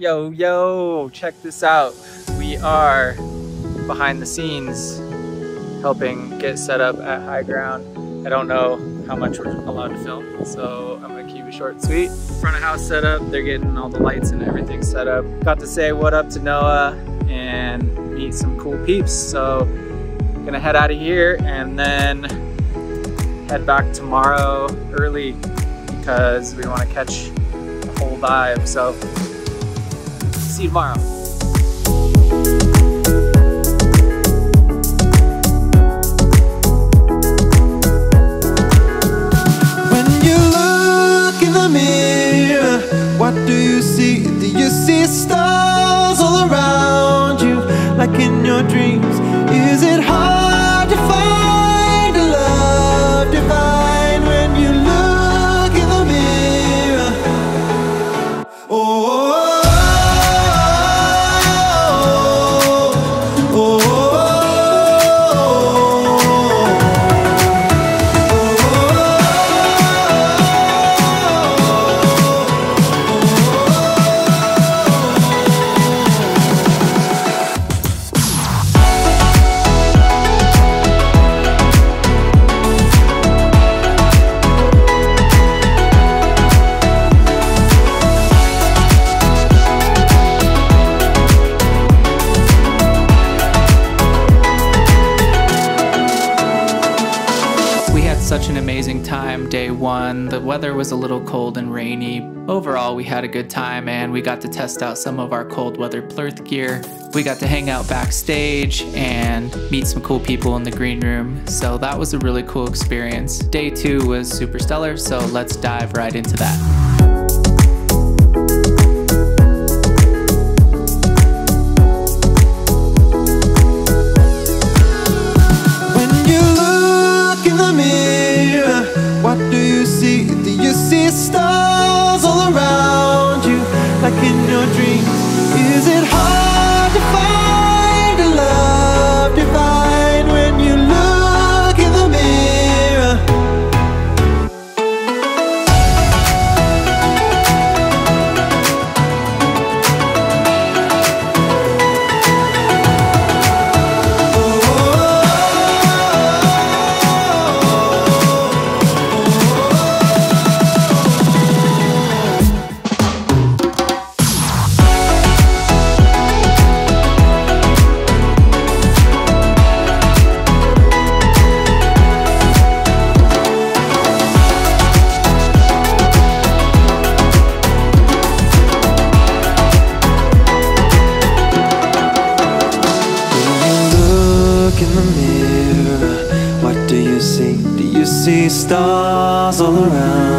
Yo, check this out. We are behind the scenes helping get set up at High Ground. I don't know how much we're allowed to film, so I'm gonna keep it short and sweet. Front of house set up, they're getting all the lights and everything set up. Got to say what up to Noah and meet some cool peeps. So gonna head out of here and then head back tomorrow early because we wanna catch the whole vibe. So see you tomorrow. What do you see? Do you see stars all around you, like in your dreams? Is it hard to find a love divine when you look in the mirror? Such an amazing time, day one. The weather was a little cold and rainy. Overall, we had a good time and we got to test out some of our cold weather plurth gear. We got to hang out backstage and meet some cool people in the green room. So that was a really cool experience. Day two was super stellar, so let's dive right into that. What do you see? Do you see stars all around you, like in your dreams? Is it hard to find a love divine when you look in the mirror? Do you see stars all around?